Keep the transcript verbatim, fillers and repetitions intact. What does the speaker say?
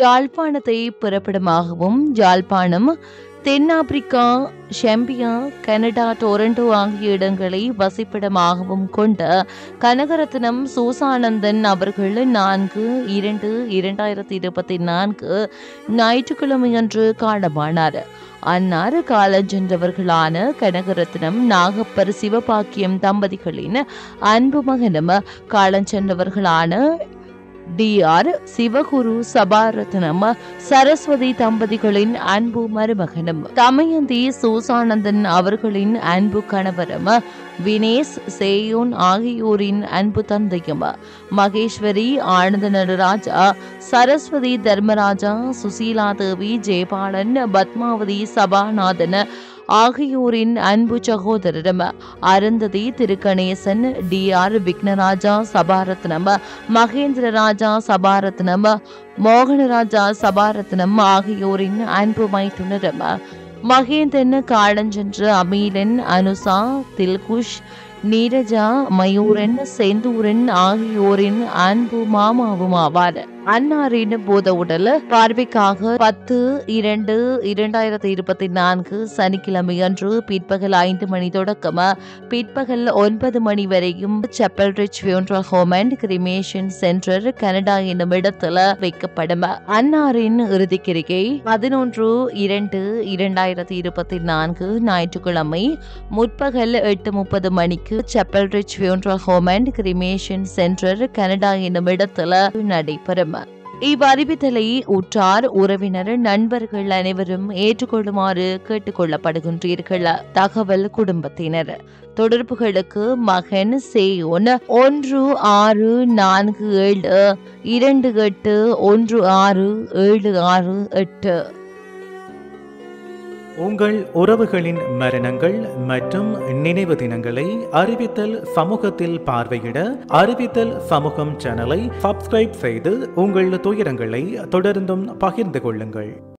ஜாழ்ப்பாணத்தை பிறப்பிடமாகவும் ஜாழ்ப்பாணம் தென்னாப்பிரிக்கா, ஷெம்பியா, Canada, Toronto ஆகிய இடங்களை வசிப்பிடமாகவும் கொண்ட கனகரத்னம் சூசானந்தன் அவர்கள் நான்கு இரண்டு இரண்டாயிரத்தி இருபத்தி நான்கு ஞாயிற்றுக்கிழமையன்று காலமானார். அன்னாறு காலஞ்சென்றவர்களான கனகரத்னம் நாகப்பர் சிவபாக்கியம் தம்பதிகளின் அன்பு மகனும் காலஞ்சென்றவர்களான டி ஆர் சிவகுரு சபாரத்னம் சரஸ்வதி தம்பதிகளின் அன்பு மருமகனும், தமயந்தி சுசானந்தன் அவர்களின் அன்பு கணவரும், வினேஷ் சேயோன் ஆகியோரின் அன்பு தந்தையும், மகேஸ்வரி ஆனந்த நடராஜா, சரஸ்வதி தர்மராஜா, சுசீலாதேவி, ஜெயபாலன், பத்மாவதி, சபாநாதன் ஆகியோரின் அன்பு சகோதரரும், அருந்ததி, திருகணேசன், டி ஆர் விக்னராஜா சபாரத்னம், மகேந்திரராஜா சபாரத்னம், மோகனராஜா சபாரத்னம் ஆகியோரின் அன்பு மைத்துனரும், மகேந்திரன், காலஞ்சென்ற அமீலன், அனுசா, தில்குஷ், நீரஜா, மயூரன், செந்தூரன் ஆகியோரின் அன்பு மாமாவும் ஆவார். அன்னாரின் பூத உடல் பார்வைக்காக பத்து இரண்டு இரண்டாயிரத்தி இருபத்தி நான்கு சனிக்கிழமையன்று பிற்பகல் ஐந்து மணி தொடக்கம் பிற்பகல் ஒன்பது மணி வரையும் chappal ridge funeral home and cremation centre Canada என்னும் இடத்துல வைக்கப்படும். அன்னாரின் இறுதிக்கிரிகை பதினொன்று இரண்டு இரண்டாயிரத்தி இருபத்தி நான்கு ஞாயிற்றுக்கிழமை முற்பகல் எட்டு முப்பது மணிக்கு chappal ridge funeral home and cremation centre Canada என்னும் இடத்துல நடைபெறும். இவ்வறிவித்தலை உற்றார், உறவினர், நண்பர்கள் அனைவரும் ஏற்றுக்கொள்ளுமாறு கேட்டுக்கொள்ளப்படுகின்றீர்கள். தகவல் குடும்பத்தினர் தொடர்புகளுக்கு மகன் சேயோன் ஒன்று ஆறு நான்கு ஏழு இரண்டு எட்டு ஒன்று ஆறு ஏழு ஆறு எட்டு. உங்கள் உறவுகளின் மரணங்கள் மற்றும் நினைவு தினங்களை அறிவித்தல் சமூகத்தில் பார்வையிட அறிவித்தல் சமூகம் சேனலை சப்ஸ்கிரைப் செய்து உங்கள் துயரங்களை தொடர்ந்தும் பகிர்ந்து கொள்ளுங்கள்.